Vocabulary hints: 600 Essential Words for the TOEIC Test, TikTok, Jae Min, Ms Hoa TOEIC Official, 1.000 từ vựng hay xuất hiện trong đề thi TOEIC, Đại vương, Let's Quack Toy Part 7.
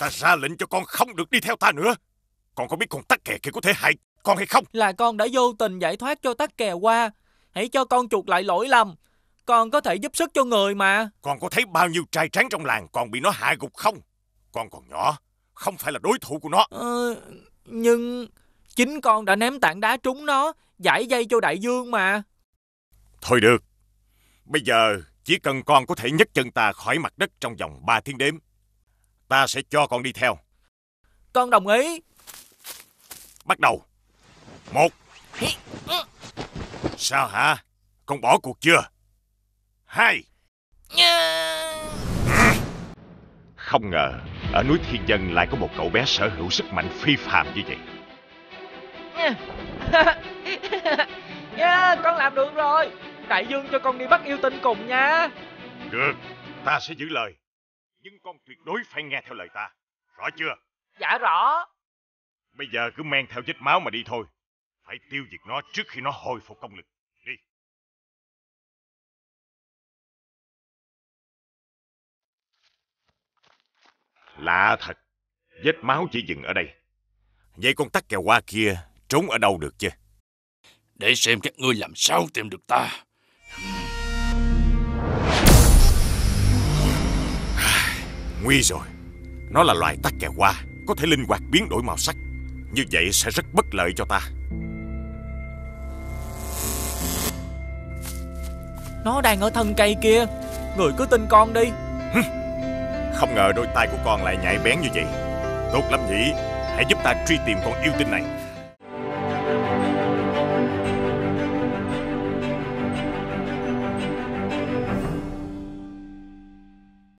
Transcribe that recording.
Ta ra lệnh cho con không được đi theo ta nữa. Con có biết con Tắc Kè kia có thể hại con hay không? Là con đã vô tình giải thoát cho Tắc Kè qua. Hãy cho con chuộc lại lỗi lầm. Con có thể giúp sức cho người mà. Con có thấy bao nhiêu trai tráng trong làng còn bị nó hạ gục không? Con còn nhỏ, không phải là đối thủ của nó. Nhưng chính con đã ném tảng đá trúng nó, giải dây cho đại vương mà. Thôi được. Bây giờ chỉ cần con có thể nhấc chân ta khỏi mặt đất trong vòng 3 tiếng đếm, ta sẽ cho con đi theo. Con đồng ý. Bắt đầu. 1. Sao hả? Con bỏ cuộc chưa? 2. Không ngờ ở núi Thiên Dân lại có một cậu bé sở hữu sức mạnh phi phàm như vậy. Con làm được rồi. Đại vương cho con đi bắt yêu tinh cùng nha. Được, ta sẽ giữ lời. Nhưng con tuyệt đối phải nghe theo lời ta. Rõ chưa? Dạ rõ. Bây giờ cứ men theo vết máu mà đi thôi. Phải tiêu diệt nó trước khi nó hồi phục công lực. Đi. Lạ thật. Vết máu chỉ dừng ở đây. Vậy con Tắc Kè qua kia trốn ở đâu được chứ? Để xem các ngươi làm sao tìm được ta. Nguy rồi. Nó là loài Tắc Kè hoa, có thể linh hoạt biến đổi màu sắc. Như vậy sẽ rất bất lợi cho ta. Nó đang ở thân cây kia. Người cứ tin con đi. Không ngờ đôi tay của con lại nhạy bén như vậy. Tốt lắm nhỉ. Hãy giúp ta truy tìm con yêu tinh này.